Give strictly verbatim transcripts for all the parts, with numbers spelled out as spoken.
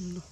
No.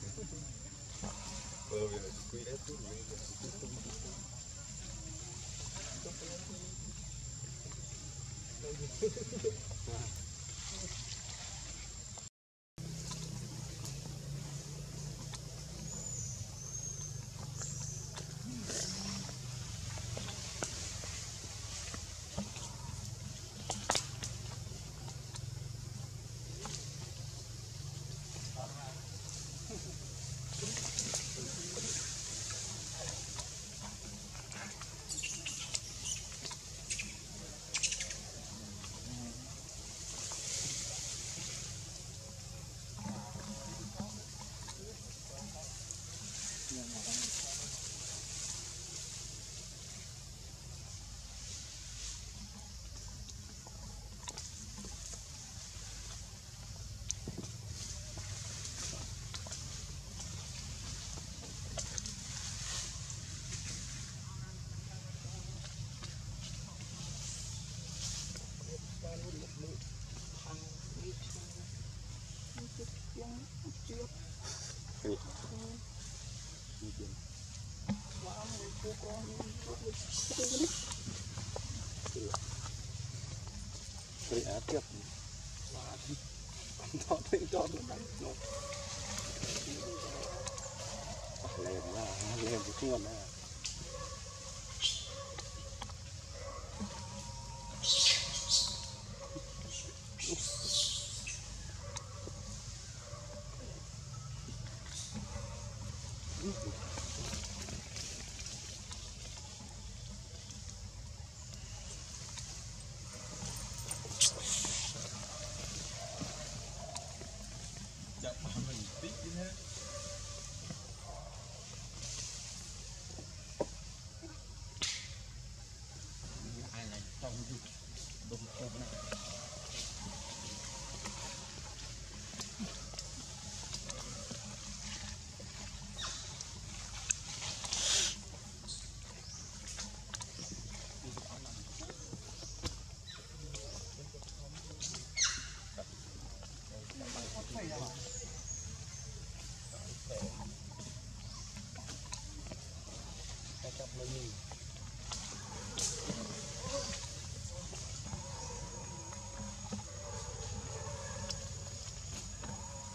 Thank you. Thank you.